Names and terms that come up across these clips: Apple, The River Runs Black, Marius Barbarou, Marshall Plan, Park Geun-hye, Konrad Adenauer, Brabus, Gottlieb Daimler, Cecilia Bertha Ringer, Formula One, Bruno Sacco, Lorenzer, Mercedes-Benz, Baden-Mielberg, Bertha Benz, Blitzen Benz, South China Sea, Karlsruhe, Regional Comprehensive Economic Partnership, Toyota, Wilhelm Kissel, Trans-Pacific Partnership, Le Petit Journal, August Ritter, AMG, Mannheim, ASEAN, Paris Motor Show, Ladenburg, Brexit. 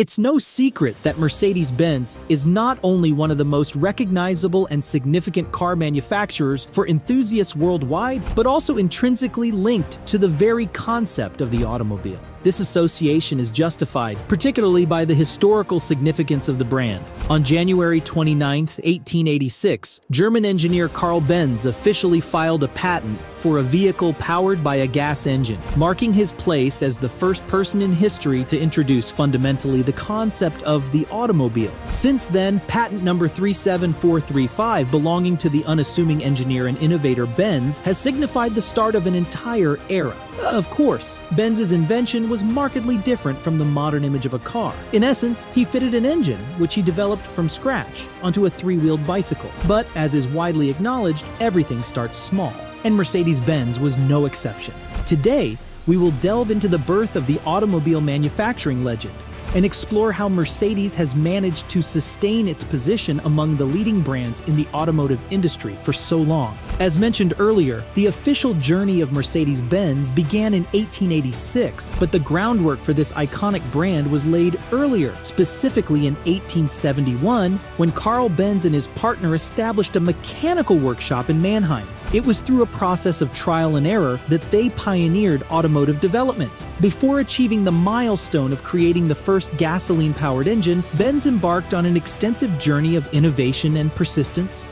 It's no secret that Mercedes-Benz is not only one of the most recognizable and significant car manufacturers for enthusiasts worldwide, but also intrinsically linked to the very concept of the automobile. This association is justified, particularly by the historical significance of the brand. On January 29, 1886, German engineer Karl Benz officially filed a patent for a vehicle powered by a gas engine, marking his place as the first person in history to introduce fundamentally the concept of the automobile. Since then, patent number 37435, belonging to the unassuming engineer and innovator Benz, has signified the start of an entire era. Of course, Benz's invention was markedly different from the modern image of a car. In essence, he fitted an engine, which he developed from scratch, onto a three-wheeled bicycle. But, as is widely acknowledged, everything starts small, and Mercedes-Benz was no exception. Today, we will delve into the birth of the automobile manufacturing legend and explore how Mercedes has managed to sustain its position among the leading brands in the automotive industry for so long. As mentioned earlier, the official journey of Mercedes-Benz began in 1886, but the groundwork for this iconic brand was laid earlier, specifically in 1871, when Karl Benz and his partner established a mechanical workshop in Mannheim. It was through a process of trial and error that they pioneered automotive development. Before achieving the milestone of creating the first gasoline-powered engine, Benz embarked on an extensive journey of innovation and persistence.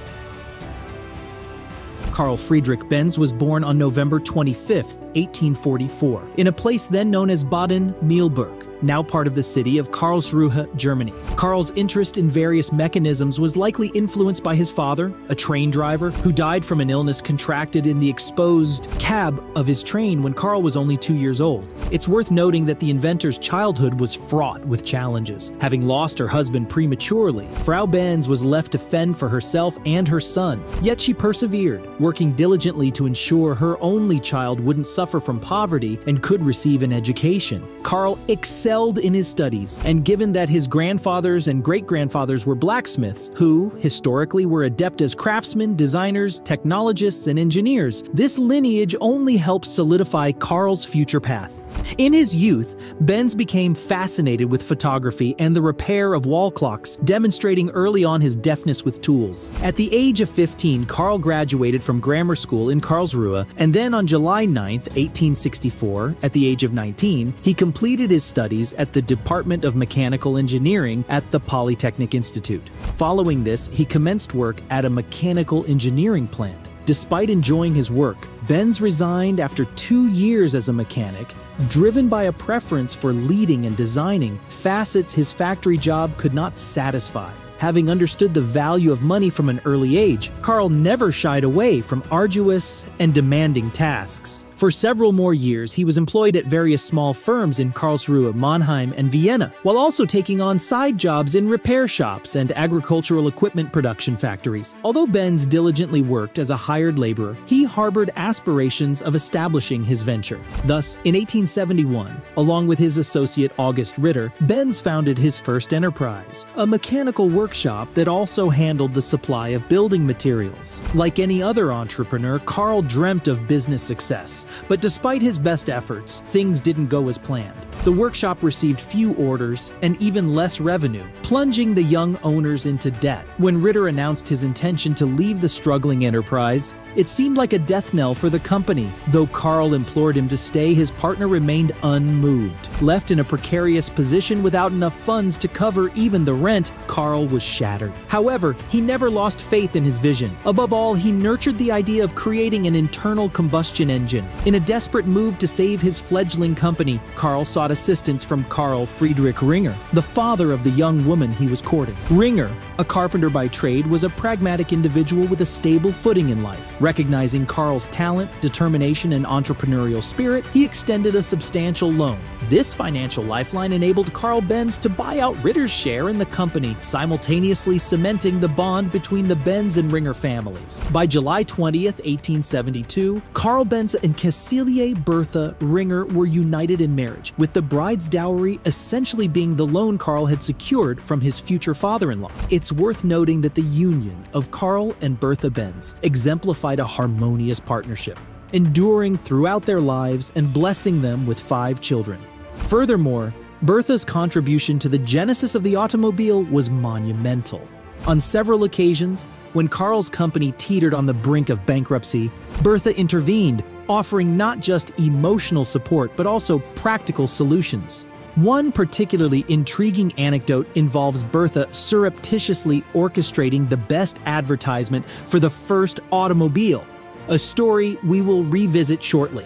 Karl Friedrich Benz was born on November 25, 1844, in a place then known as Baden-Mielberg, now part of the city of Karlsruhe, Germany. Karl's interest in various mechanisms was likely influenced by his father, a train driver, who died from an illness contracted in the exposed cab of his train when Karl was only 2 years old. It's worth noting that the inventor's childhood was fraught with challenges. Having lost her husband prematurely, Frau Benz was left to fend for herself and her son, yet she persevered, working diligently to ensure her only child wouldn't suffer from poverty and could receive an education. Karl excelled in his studies, and given that his grandfathers and great-grandfathers were blacksmiths, who, historically, were adept as craftsmen, designers, technologists, and engineers, this lineage only helped solidify Karl's future path. In his youth, Benz became fascinated with photography and the repair of wall clocks, demonstrating early on his deftness with tools. At the age of 15, Karl graduated from grammar school in Karlsruhe, and then on July 9, 1864, at the age of 19, he completed his studies at the Department of Mechanical Engineering at the Polytechnic Institute. Following this, he commenced work at a mechanical engineering plant. Despite enjoying his work, Benz resigned after 2 years as a mechanic, driven by a preference for leading and designing facets his factory job could not satisfy. Having understood the value of money from an early age, Karl never shied away from arduous and demanding tasks. For several more years, he was employed at various small firms in Karlsruhe, Mannheim, and Vienna, while also taking on side jobs in repair shops and agricultural equipment production factories. Although Benz diligently worked as a hired laborer, he harbored aspirations of establishing his venture. Thus, in 1871, along with his associate August Ritter, Benz founded his first enterprise, a mechanical workshop that also handled the supply of building materials. Like any other entrepreneur, Karl dreamt of business success. But despite his best efforts, things didn't go as planned. The workshop received few orders and even less revenue, plunging the young owners into debt. When Ritter announced his intention to leave the struggling enterprise, it seemed like a death knell for the company. Though Karl implored him to stay, his partner remained unmoved. Left in a precarious position without enough funds to cover even the rent, Karl was shattered. However, he never lost faith in his vision. Above all, he nurtured the idea of creating an internal combustion engine. In a desperate move to save his fledgling company, Karl sought assistance from Karl Friedrich Ringer, the father of the young woman he was courting. Ringer, a carpenter by trade, was a pragmatic individual with a stable footing in life. Recognizing Karl's talent, determination, and entrepreneurial spirit, he extended a substantial loan. This financial lifeline enabled Karl Benz to buy out Ritter's share in the company, simultaneously cementing the bond between the Benz and Ringer families. By July 20, 1872, Karl Benz and Cecilia Bertha Ringer were united in marriage, with the bride's dowry essentially being the loan Karl had secured from his future father-in-law. It's worth noting that the union of Karl and Bertha Benz exemplified a harmonious partnership, enduring throughout their lives and blessing them with 5 children. Furthermore, Bertha's contribution to the genesis of the automobile was monumental. On several occasions, when Karl's company teetered on the brink of bankruptcy, Bertha intervened, offering not just emotional support but also practical solutions. One particularly intriguing anecdote involves Bertha surreptitiously orchestrating the best advertisement for the first automobile, a story we will revisit shortly.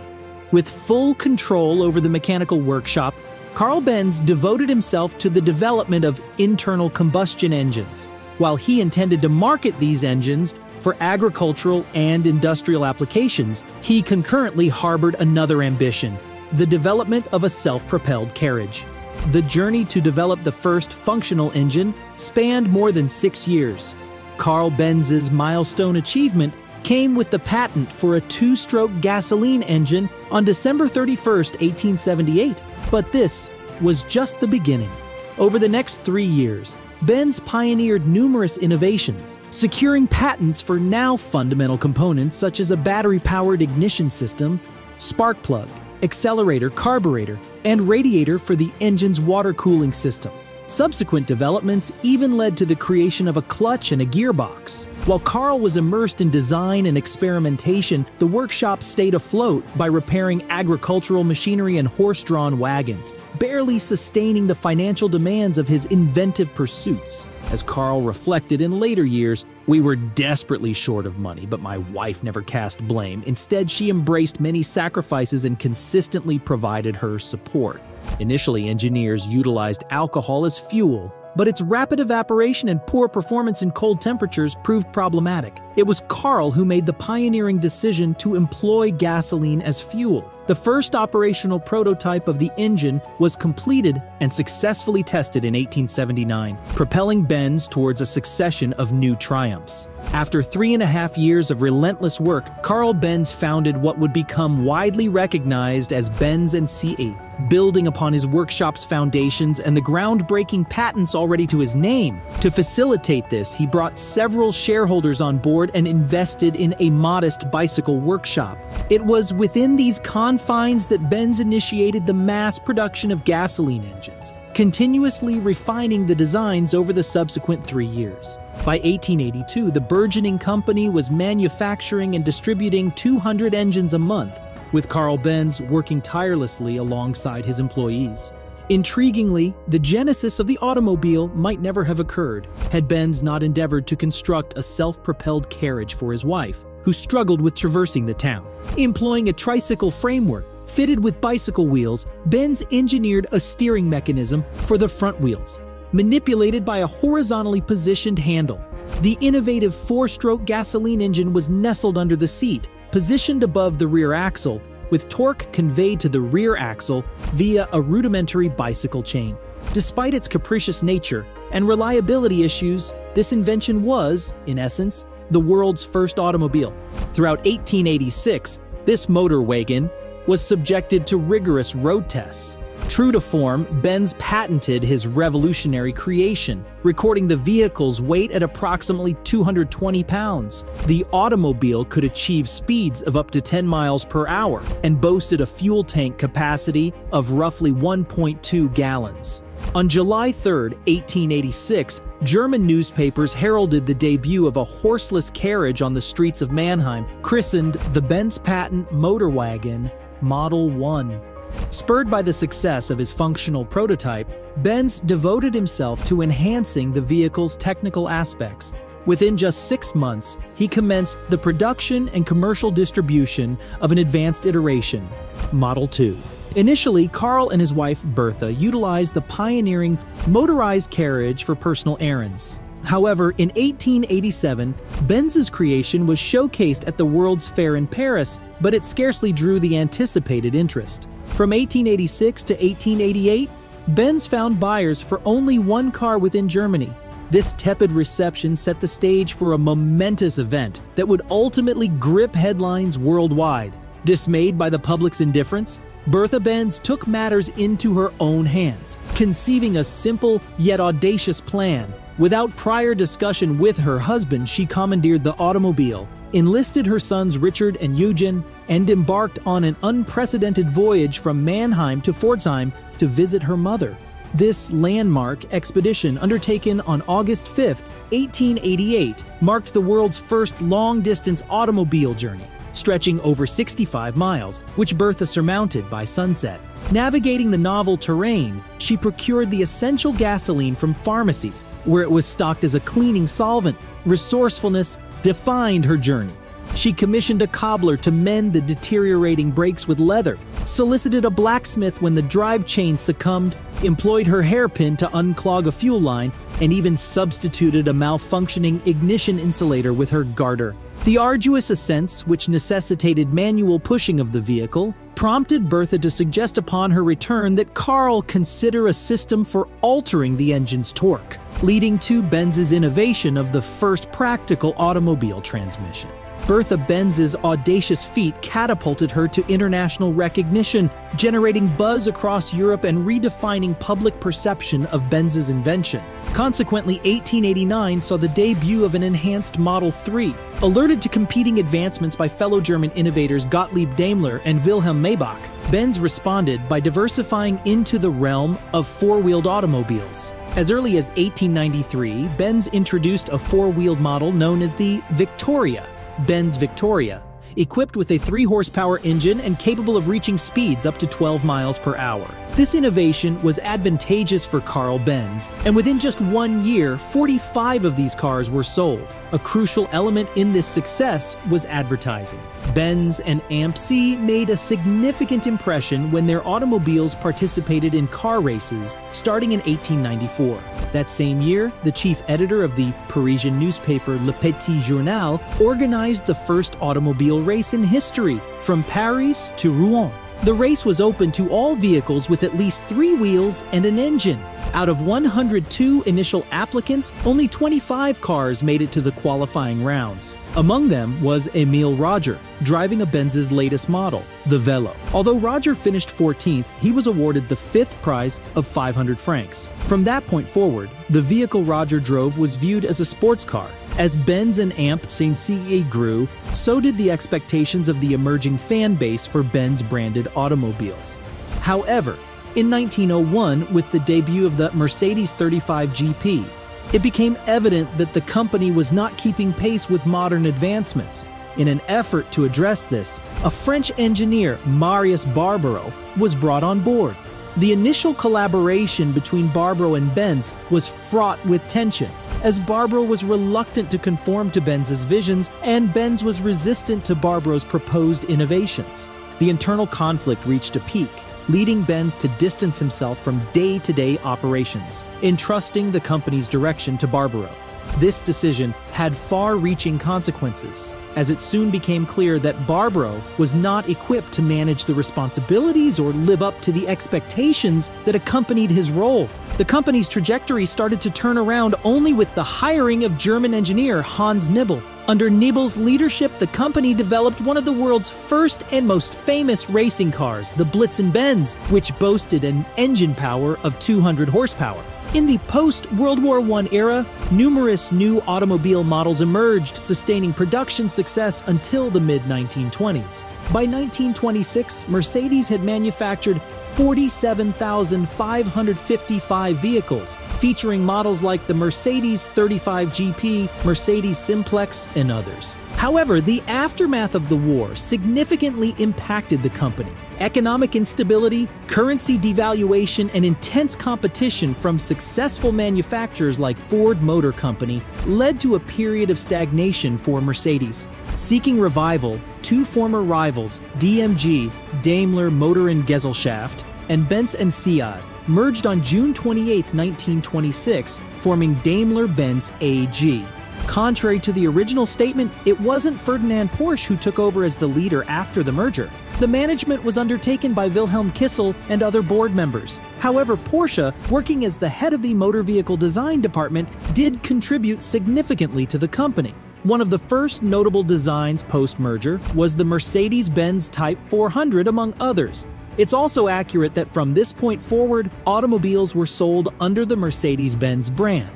With full control over the mechanical workshop, Karl Benz devoted himself to the development of internal combustion engines, while he intended to market these engines for agricultural and industrial applications. He concurrently harbored another ambition: the development of a self-propelled carriage. The journey to develop the first functional engine spanned more than 6 years. Karl Benz's milestone achievement came with the patent for a two-stroke gasoline engine on December 31st, 1878. But this was just the beginning. Over the next 3 years, Benz pioneered numerous innovations, securing patents for now fundamental components such as a battery-powered ignition system, spark plug, accelerator, carburetor, and radiator for the engine's water cooling system. Subsequent developments even led to the creation of a clutch and a gearbox. While Karl was immersed in design and experimentation, the workshop stayed afloat by repairing agricultural machinery and horse-drawn wagons, barely sustaining the financial demands of his inventive pursuits. As Karl reflected in later years, "We were desperately short of money, but my wife never cast blame. Instead, she embraced many sacrifices and consistently provided her support." Initially, engineers utilized alcohol as fuel, but its rapid evaporation and poor performance in cold temperatures proved problematic. It was Karl who made the pioneering decision to employ gasoline as fuel. The first operational prototype of the engine was completed and successfully tested in 1879, propelling Benz towards a succession of new triumphs. After 3.5 years of relentless work, Karl Benz founded what would become widely recognized as Benz & CE. Building upon his workshop's foundations and the groundbreaking patents already to his name, to facilitate this, he brought several shareholders on board and invested in a modest bicycle workshop. It was within these confines that Benz initiated the mass production of gasoline engines, continuously refining the designs over the subsequent 3 years. By 1882, the burgeoning company was manufacturing and distributing 200 engines a month, with Karl Benz working tirelessly alongside his employees. Intriguingly, the genesis of the automobile might never have occurred had Benz not endeavored to construct a self-propelled carriage for his wife, who struggled with traversing the town. Employing a tricycle framework fitted with bicycle wheels, Benz engineered a steering mechanism for the front wheels, manipulated by a horizontally positioned handle. The innovative four-stroke gasoline engine was nestled under the seat, positioned above the rear axle, with torque conveyed to the rear axle via a rudimentary bicycle chain. Despite its capricious nature and reliability issues, this invention was, in essence, the world's first automobile. Throughout 1886, this motor wagon was subjected to rigorous road tests. True to form, Benz patented his revolutionary creation, recording the vehicle's weight at approximately 220 pounds. The automobile could achieve speeds of up to 10 miles per hour and boasted a fuel tank capacity of roughly 1.2 gallons. On July 3, 1886, German newspapers heralded the debut of a horseless carriage on the streets of Mannheim, christened the Benz patent motorwagen Model 1. Spurred by the success of his functional prototype, Benz devoted himself to enhancing the vehicle's technical aspects. Within just 6 months, he commenced the production and commercial distribution of an advanced iteration, Model 2. Initially, Karl and his wife Bertha utilized the pioneering motorized carriage for personal errands. However, in 1887, Benz's creation was showcased at the World's Fair in Paris, but it scarcely drew the anticipated interest. From 1886 to 1888, Benz found buyers for only one car within Germany. This tepid reception set the stage for a momentous event that would ultimately grip headlines worldwide. Dismayed by the public's indifference, Bertha Benz took matters into her own hands, conceiving a simple yet audacious plan. Without prior discussion with her husband, she commandeered the automobile, enlisted her sons Richard and Eugen, and embarked on an unprecedented voyage from Mannheim to Pforzheim to visit her mother. This landmark expedition, undertaken on August 5, 1888, marked the world's first long-distance automobile journey, stretching over 65 miles, which Bertha surmounted by sunset. Navigating the novel terrain, she procured the essential gasoline from pharmacies, where it was stocked as a cleaning solvent. Resourcefulness defined her journey. She commissioned a cobbler to mend the deteriorating brakes with leather, solicited a blacksmith when the drive chain succumbed, employed her hairpin to unclog a fuel line, and even substituted a malfunctioning ignition insulator with her garter. The arduous ascents, which necessitated manual pushing of the vehicle, prompted Bertha to suggest upon her return that Karl consider a system for altering the engine's torque, leading to Benz's innovation of the first practical automobile transmission. Bertha Benz's audacious feat catapulted her to international recognition, generating buzz across Europe and redefining public perception of Benz's invention. Consequently, 1889 saw the debut of an enhanced Model 3. Alerted to competing advancements by fellow German innovators Gottlieb Daimler and Wilhelm Maybach, Benz responded by diversifying into the realm of four-wheeled automobiles. As early as 1893, Benz introduced a four-wheeled model known as the Victoria. Benz Victoria, equipped with a 3-horsepower engine and capable of reaching speeds up to 12 miles per hour. This innovation was advantageous for Karl Benz, and within just 1 year, 45 of these cars were sold. A crucial element in this success was advertising. Benz and AMC made a significant impression when their automobiles participated in car races, starting in 1894. That same year, the chief editor of the Parisian newspaper Le Petit Journal organized the first automobile race in history, from Paris to Rouen. The race was open to all vehicles with at least 3 wheels and an engine. Out of 102 initial applicants, only 25 cars made it to the qualifying rounds. Among them was Emile Roger, driving a Benz's latest model, the Velo. Although Roger finished 14th, he was awarded the 5th prize of 500 francs. From that point forward, the vehicle Roger drove was viewed as a sports car. As Benz and AMC grew, so did the expectations of the emerging fan base for Benz-branded automobiles. However, in 1901, with the debut of the Mercedes 35 GP, it became evident that the company was not keeping pace with modern advancements. In an effort to address this, a French engineer, Marius Barbarou, was brought on board. The initial collaboration between Barbarou and Benz was fraught with tension, as Barbarou was reluctant to conform to Benz's visions, and Benz was resistant to Barbarou's proposed innovations. The internal conflict reached a peak, leading Benz to distance himself from day-to-day operations, entrusting the company's direction to Barbarou. This decision had far-reaching consequences, as it soon became clear that Barbarou was not equipped to manage the responsibilities or live up to the expectations that accompanied his role. The company's trajectory started to turn around only with the hiring of German engineer Hans Nibel. Under Nibel's leadership, the company developed one of the world's first and most famous racing cars, the Blitzen Benz, which boasted an engine power of 200 horsepower. In the post-World War I era, numerous new automobile models emerged, sustaining production success until the mid-1920s. By 1926, Mercedes had manufactured 47,555 vehicles, featuring models like the Mercedes 35 GP, Mercedes Simplex, and others. However, the aftermath of the war significantly impacted the company. Economic instability, currency devaluation, and intense competition from successful manufacturers like Ford Motor Company led to a period of stagnation for Mercedes. Seeking revival, two former rivals, DMG, Daimler Motor & Gesellschaft, and Benz & Siad, merged on June 28, 1926, forming Daimler-Benz AG. Contrary to the original statement, it wasn't Ferdinand Porsche who took over as the leader after the merger. The management was undertaken by Wilhelm Kissel and other board members. However, Porsche, working as the head of the motor vehicle design department, did contribute significantly to the company. One of the first notable designs post-merger was the Mercedes-Benz Type 400, among others. It's also accurate that from this point forward, automobiles were sold under the Mercedes-Benz brand.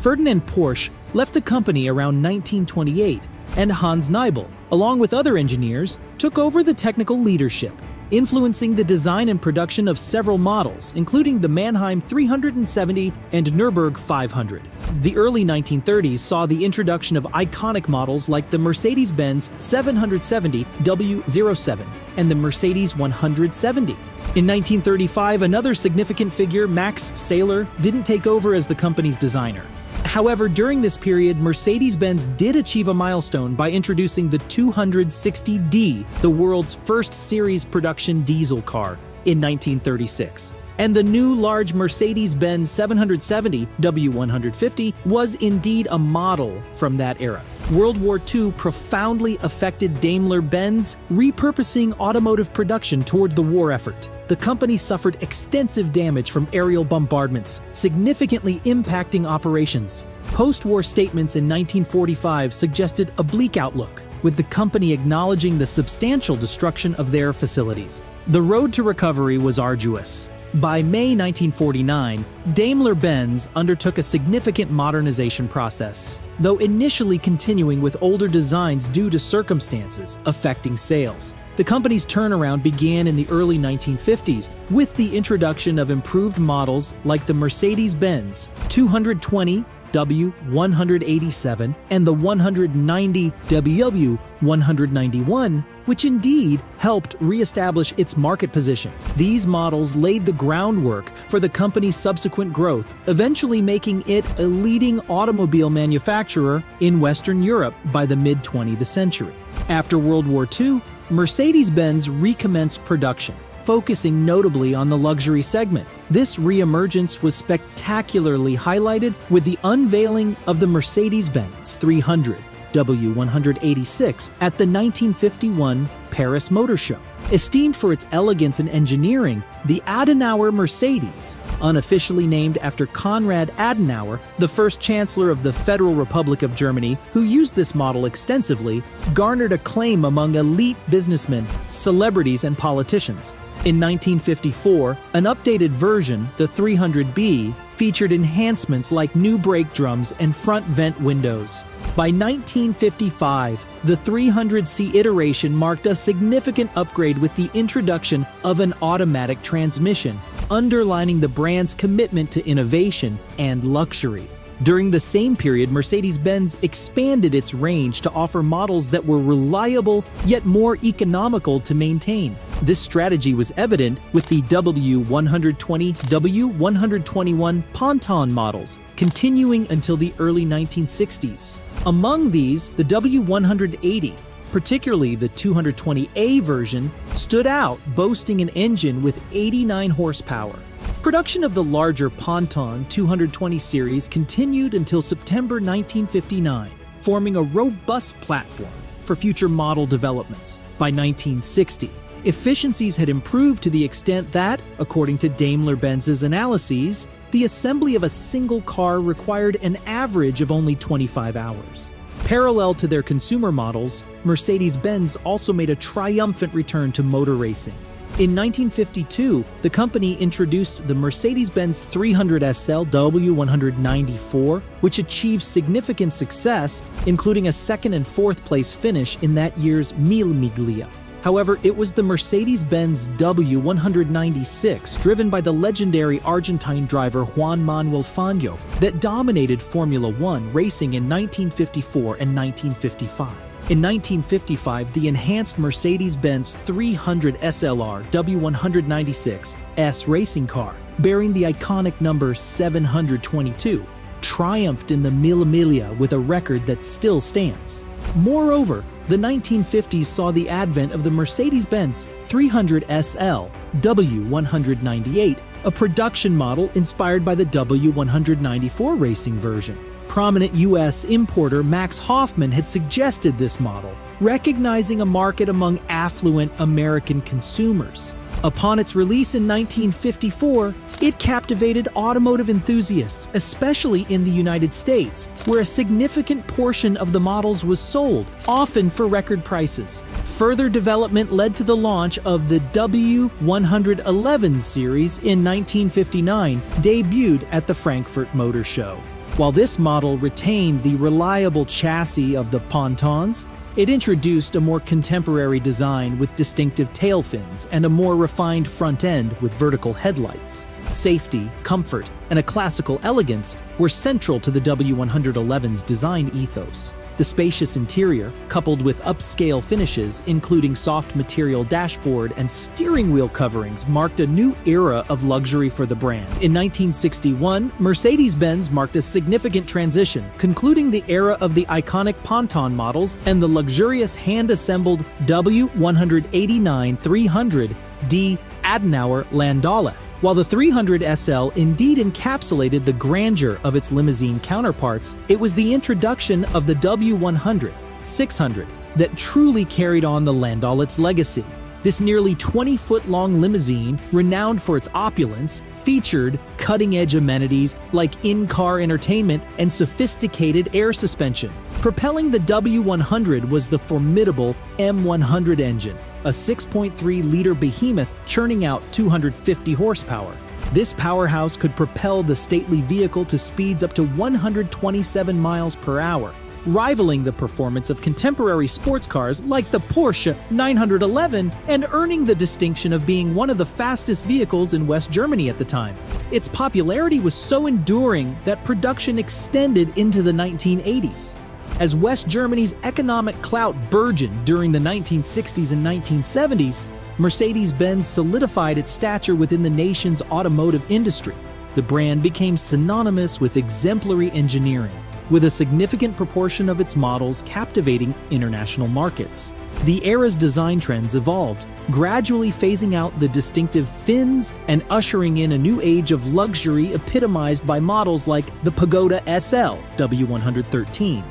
Ferdinand Porsche left the company around 1928, and Hans Nibel, along with other engineers, took over the technical leadership, influencing the design and production of several models, including the Mannheim 370 and Nürburgring 500. The early 1930s saw the introduction of iconic models like the Mercedes-Benz 770 W07 and the Mercedes 170. In 1935, another significant figure, Max Sailer, didn't take over as the company's designer. However, during this period, Mercedes-Benz did achieve a milestone by introducing the 260D, the world's first series production diesel car, in 1936. And the new large Mercedes-Benz 770 W150 was indeed a model from that era. World War II profoundly affected Daimler-Benz, repurposing automotive production toward the war effort. The company suffered extensive damage from aerial bombardments, significantly impacting operations. Post-war statements in 1945 suggested a bleak outlook, with the company acknowledging the substantial destruction of their facilities. The road to recovery was arduous. By May 1949, Daimler-Benz undertook a significant modernization process, though initially continuing with older designs due to circumstances affecting sales. The company's turnaround began in the early 1950s with the introduction of improved models like the Mercedes-Benz 220 W187 and the 190 W191, which indeed helped re-establish its market position. These models laid the groundwork for the company's subsequent growth, eventually making it a leading automobile manufacturer in Western Europe by the mid-20th century. After World War II, Mercedes-Benz recommenced production, focusing notably on the luxury segment. This re-emergence was spectacularly highlighted with the unveiling of the Mercedes-Benz 300 W186 at the 1951 Paris Motor Show. Esteemed for its elegance and engineering, the Adenauer Mercedes, unofficially named after Konrad Adenauer, the first Chancellor of the Federal Republic of Germany, who used this model extensively, garnered acclaim among elite businessmen, celebrities, and politicians. In 1954, an updated version, the 300B, featured enhancements like new brake drums and front vent windows. By 1955, the 300C iteration marked a significant upgrade with the introduction of an automatic transmission, underlining the brand's commitment to innovation and luxury. During the same period, Mercedes-Benz expanded its range to offer models that were reliable yet more economical to maintain. This strategy was evident with the W120, W121 Ponton models, continuing until the early 1960s. Among these, the W180, particularly the 220A version, stood out, boasting an engine with 89 horsepower. Production of the larger Ponton 220 series continued until September 1959, forming a robust platform for future model developments. By 1960, efficiencies had improved to the extent that, according to Daimler-Benz's analyses, the assembly of a single car required an average of only 25 hours. Parallel to their consumer models, Mercedes-Benz also made a triumphant return to motor racing. In 1952, the company introduced the Mercedes-Benz 300 SL W194, which achieved significant success, including a second and fourth place finish in that year's Mille Miglia. However, it was the Mercedes-Benz W196, driven by the legendary Argentine driver Juan Manuel Fangio, that dominated Formula One racing in 1954 and 1955. In 1955, the enhanced Mercedes-Benz 300 SLR W196 S racing car, bearing the iconic number 722, triumphed in the Mille Miglia with a record that still stands. Moreover, the 1950s saw the advent of the Mercedes-Benz 300 SL W198, a production model inspired by the W194 racing version. Prominent U.S. importer Max Hoffman had suggested this model, recognizing a market among affluent American consumers. Upon its release in 1954, it captivated automotive enthusiasts, especially in the United States, where a significant portion of the models was sold, often for record prices. Further development led to the launch of the W111 series in 1959, debuted at the Frankfurt Motor Show. While this model retained the reliable chassis of the Pontons, it introduced a more contemporary design with distinctive tail fins and a more refined front end with vertical headlights. Safety, comfort, and a classical elegance were central to the W111's design ethos. The spacious interior, coupled with upscale finishes, including soft material dashboard and steering wheel coverings, marked a new era of luxury for the brand. In 1961, Mercedes-Benz marked a significant transition, concluding the era of the iconic Ponton models and the luxurious hand-assembled W189-300D Adenauer Landauer. While the 300 SL indeed encapsulated the grandeur of its limousine counterparts, it was the introduction of the W100, 600 that truly carried on the Landaulet's legacy. This nearly 20-foot-long limousine, renowned for its opulence, featured cutting-edge amenities like in-car entertainment and sophisticated air suspension. Propelling the W100 was the formidable M100 engine, a 6.3-liter behemoth churning out 250 horsepower. This powerhouse could propel the stately vehicle to speeds up to 127 miles per hour, rivaling the performance of contemporary sports cars like the Porsche 911 and earning the distinction of being one of the fastest vehicles in West Germany at the time. Its popularity was so enduring that production extended into the 1980s. As West Germany's economic clout burgeoned during the 1960s and 1970s, Mercedes-Benz solidified its stature within the nation's automotive industry. The brand became synonymous with exemplary engineering, with a significant proportion of its models captivating international markets. The era's design trends evolved, gradually phasing out the distinctive fins and ushering in a new age of luxury epitomized by models like the Pagoda SL W113.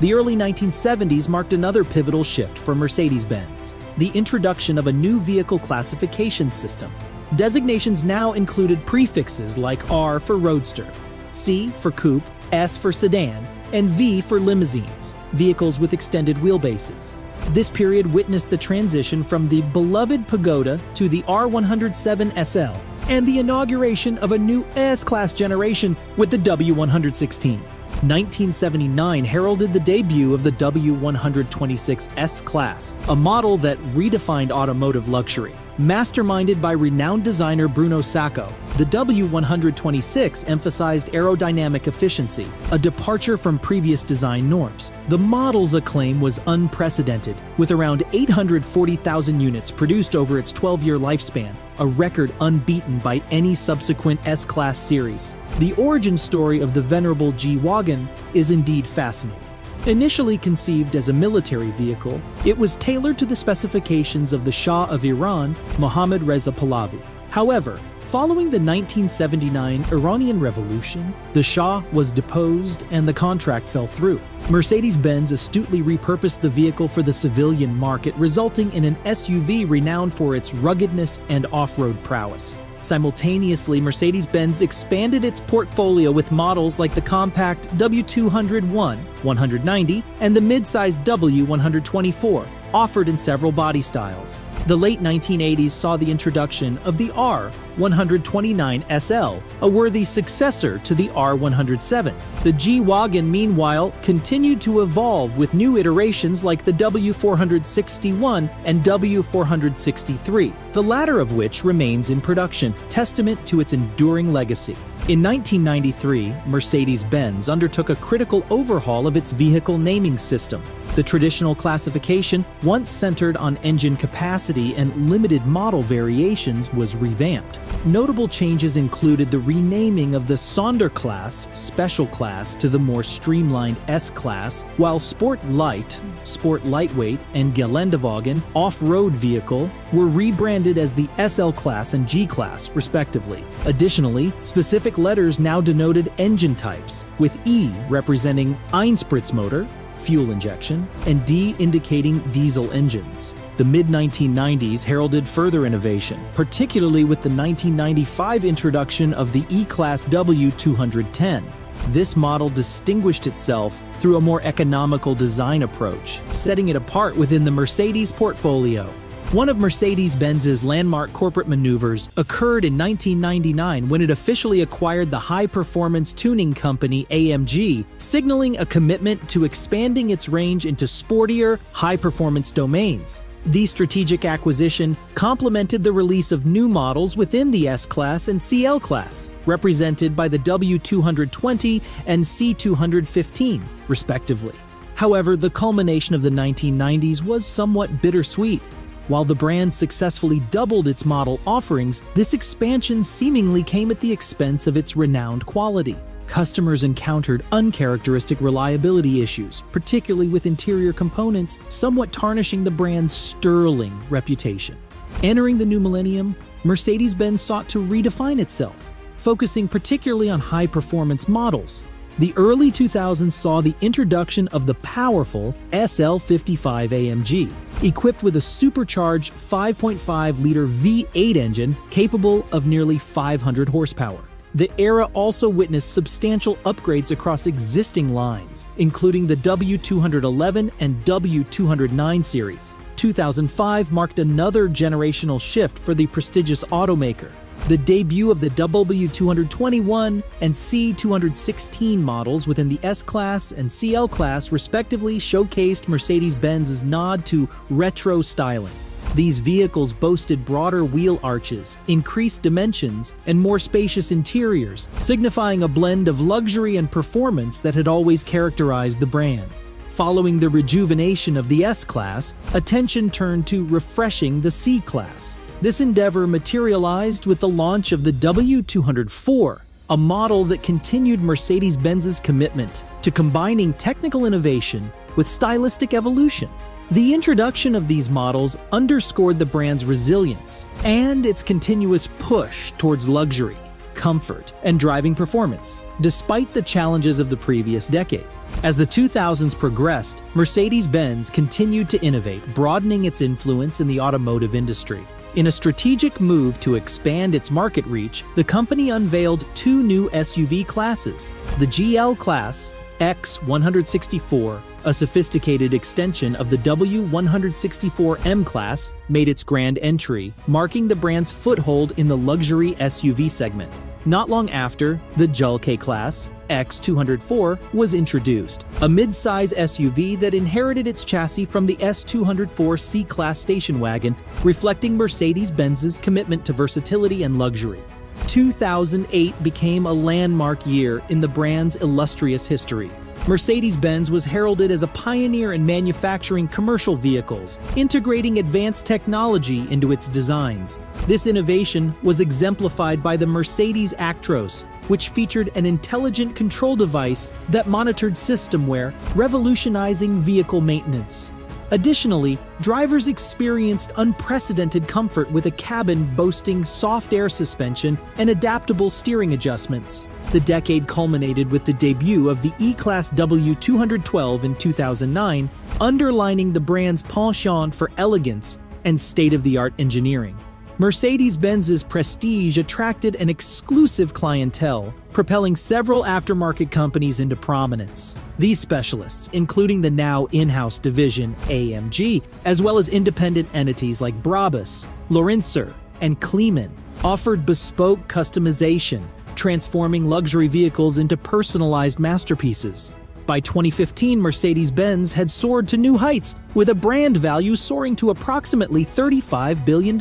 The early 1970s marked another pivotal shift for Mercedes-Benz, the introduction of a new vehicle classification system. Designations now included prefixes like R for roadster, C for coupe, S for sedan, and V for limousines, vehicles with extended wheelbases. This period witnessed the transition from the beloved Pagoda to the R107 SL and the inauguration of a new S-Class generation with the W116. 1979 heralded the debut of the W126 S-Class, a model that redefined automotive luxury. Masterminded by renowned designer Bruno Sacco, the W126 emphasized aerodynamic efficiency, a departure from previous design norms. The model's acclaim was unprecedented, with around 840,000 units produced over its 12-year lifespan, a record unbeaten by any subsequent S-Class series. The origin story of the venerable G-Wagon is indeed fascinating. Initially conceived as a military vehicle, it was tailored to the specifications of the Shah of Iran, Mohammad Reza Pahlavi. However, following the 1979 Iranian Revolution, the Shah was deposed and the contract fell through. Mercedes-Benz astutely repurposed the vehicle for the civilian market, resulting in an SUV renowned for its ruggedness and off-road prowess. Simultaneously, Mercedes-Benz expanded its portfolio with models like the compact W201, 190, and the midsize W124, offered in several body styles. The late 1980s saw the introduction of the R129 SL, a worthy successor to the R107. The G-Wagon, meanwhile, continued to evolve with new iterations like the W461 and W463, the latter of which remains in production, testament to its enduring legacy. In 1993, Mercedes-Benz undertook a critical overhaul of its vehicle naming system. The traditional classification, once centered on engine capacity and limited model variations, was revamped. Notable changes included the renaming of the Sonderklasse Special Class to the more streamlined S-Class, while Sport Light, Sport Lightweight, and Geländewagen Off-Road Vehicle were rebranded as the SL Class and G Class, respectively. Additionally, specific letters now denoted engine types, with E representing Einspritzmotor, fuel injection, and D indicating diesel engines. The mid-1990s heralded further innovation, particularly with the 1995 introduction of the E-Class W210. This model distinguished itself through a more economical design approach, setting it apart within the Mercedes portfolio. One of Mercedes-Benz's landmark corporate maneuvers occurred in 1999 when it officially acquired the high-performance tuning company AMG, signaling a commitment to expanding its range into sportier, high-performance domains. The strategic acquisition complemented the release of new models within the S-Class and CL-Class, represented by the W220 and C215, respectively. However, the culmination of the 1990s was somewhat bittersweet. While the brand successfully doubled its model offerings, this expansion seemingly came at the expense of its renowned quality. Customers encountered uncharacteristic reliability issues, particularly with interior components, somewhat tarnishing the brand's sterling reputation. Entering the new millennium, Mercedes-Benz sought to redefine itself, focusing particularly on high-performance models. The early 2000s saw the introduction of the powerful SL55 AMG, equipped with a supercharged 5.5-liter V8 engine capable of nearly 500 horsepower. The era also witnessed substantial upgrades across existing lines, including the W211 and W209 series. 2005 marked another generational shift for the prestigious automaker. The debut of the W221 and C216 models within the S-Class and CL-Class respectively showcased Mercedes-Benz's nod to retro styling. These vehicles boasted broader wheel arches, increased dimensions, and more spacious interiors, signifying a blend of luxury and performance that had always characterized the brand. Following the rejuvenation of the S-Class, attention turned to refreshing the C-Class. This endeavor materialized with the launch of the W204, a model that continued Mercedes-Benz's commitment to combining technical innovation with stylistic evolution. The introduction of these models underscored the brand's resilience and its continuous push towards luxury, comfort, and driving performance, despite the challenges of the previous decade. As the 2000s progressed, Mercedes-Benz continued to innovate, broadening its influence in the automotive industry. In a strategic move to expand its market reach, the company unveiled two new SUV classes, the GL Class X164, a sophisticated extension of the W164M Class, made its grand entry, marking the brand's foothold in the luxury SUV segment. Not long after, the JLK Class X204 was introduced, a mid-size SUV that inherited its chassis from the S204 C-Class station wagon, reflecting Mercedes-Benz's commitment to versatility and luxury. 2008 became a landmark year in the brand's illustrious history. Mercedes-Benz was heralded as a pioneer in manufacturing commercial vehicles, integrating advanced technology into its designs. This innovation was exemplified by the Mercedes Actros, which featured an intelligent control device that monitored systemware, revolutionizing vehicle maintenance. Additionally, drivers experienced unprecedented comfort with a cabin boasting soft air suspension and adaptable steering adjustments. The decade culminated with the debut of the E-Class W212 in 2009, underlining the brand's penchant for elegance and state-of-the-art engineering. Mercedes-Benz's prestige attracted an exclusive clientele, propelling several aftermarket companies into prominence. These specialists, including the now in-house division AMG, as well as independent entities like Brabus, Lorenzer, and Kleemann, offered bespoke customization, transforming luxury vehicles into personalized masterpieces. By 2015, Mercedes-Benz had soared to new heights, with a brand value soaring to approximately $35 billion.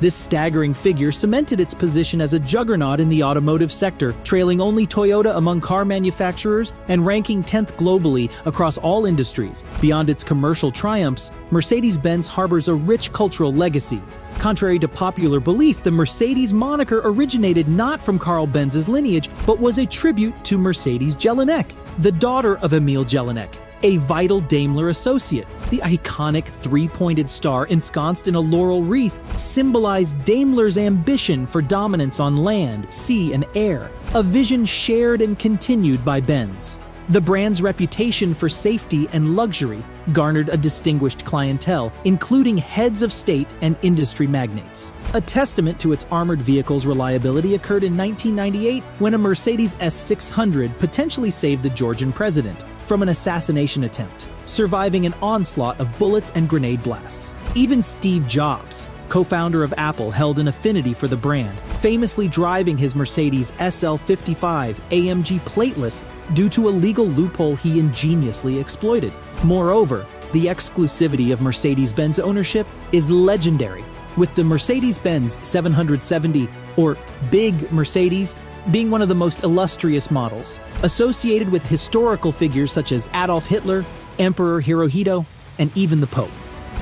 This staggering figure cemented its position as a juggernaut in the automotive sector, trailing only Toyota among car manufacturers and ranking 10th globally across all industries. Beyond its commercial triumphs, Mercedes-Benz harbors a rich cultural legacy. Contrary to popular belief, the Mercedes moniker originated not from Karl Benz's lineage, but was a tribute to Mercedes Jelinek, the daughter of Emile Jelinek, a vital Daimler associate. The iconic three-pointed star ensconced in a laurel wreath symbolized Daimler's ambition for dominance on land, sea, and air, a vision shared and continued by Benz. The brand's reputation for safety and luxury garnered a distinguished clientele, including heads of state and industry magnates. A testament to its armored vehicle's reliability occurred in 1998 when a Mercedes S600 potentially saved the Georgian president from an assassination attempt. surviving an onslaught of bullets and grenade blasts. Even Steve Jobs, co-founder of Apple, held an affinity for the brand, famously driving his Mercedes SL55 AMG plateless due to a legal loophole he ingeniously exploited. Moreover, the exclusivity of Mercedes-Benz ownership is legendary, with the Mercedes-Benz 770, or Big Mercedes, being one of the most illustrious models, associated with historical figures such as Adolf Hitler, Emperor Hirohito, and even the Pope.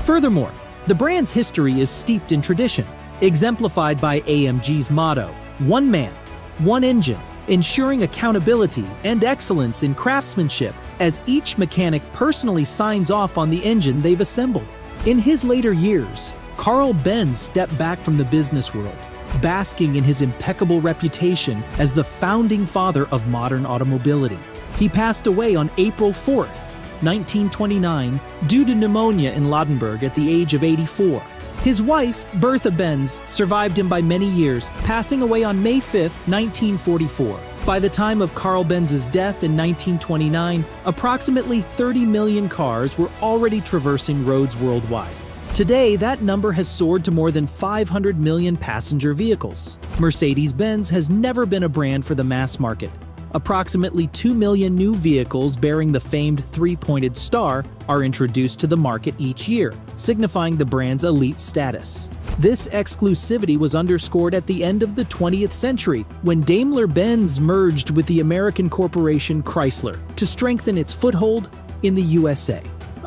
Furthermore, the brand's history is steeped in tradition, exemplified by AMG's motto, "One man, one engine," ensuring accountability and excellence in craftsmanship as each mechanic personally signs off on the engine they've assembled. In his later years, Karl Benz stepped back from the business world, basking in his impeccable reputation as the founding father of modern automobility. He passed away on April 4th, 1929, due to pneumonia in Ladenburg at the age of 84. His wife, Bertha Benz, survived him by many years, passing away on May 5, 1944. By the time of Karl Benz's death in 1929, approximately 30 million cars were already traversing roads worldwide. Today, that number has soared to more than 500 million passenger vehicles. Mercedes-Benz has never been a brand for the mass market. Approximately 2 million new vehicles bearing the famed three-pointed star are introduced to the market each year, signifying the brand's elite status. This exclusivity was underscored at the end of the 20th century, when Daimler-Benz merged with the American corporation Chrysler to strengthen its foothold in the USA.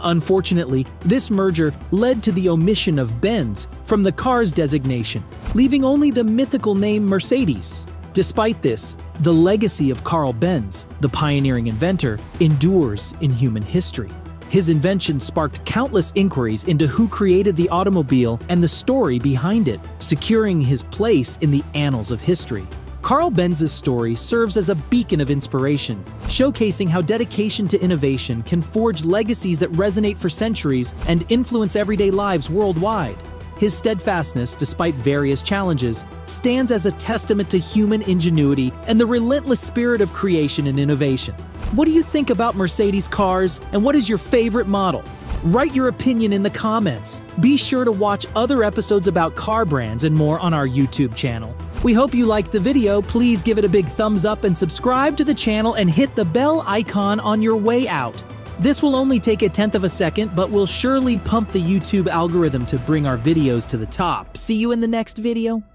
Unfortunately, this merger led to the omission of Benz from the car's designation, leaving only the mythical name Mercedes. Despite this, the legacy of Karl Benz, the pioneering inventor, endures in human history. His invention sparked countless inquiries into who created the automobile and the story behind it, securing his place in the annals of history. Karl Benz's story serves as a beacon of inspiration, showcasing how dedication to innovation can forge legacies that resonate for centuries and influence everyday lives worldwide. His steadfastness, despite various challenges, stands as a testament to human ingenuity and the relentless spirit of creation and innovation. What do you think about Mercedes cars, and what is your favorite model? Write your opinion in the comments. Be sure to watch other episodes about car brands and more on our YouTube channel. We hope you liked the video. Please give it a big thumbs up and subscribe to the channel and hit the bell icon on your way out. This will only take a tenth of a second, but will surely pump the YouTube algorithm to bring our videos to the top. See you in the next video.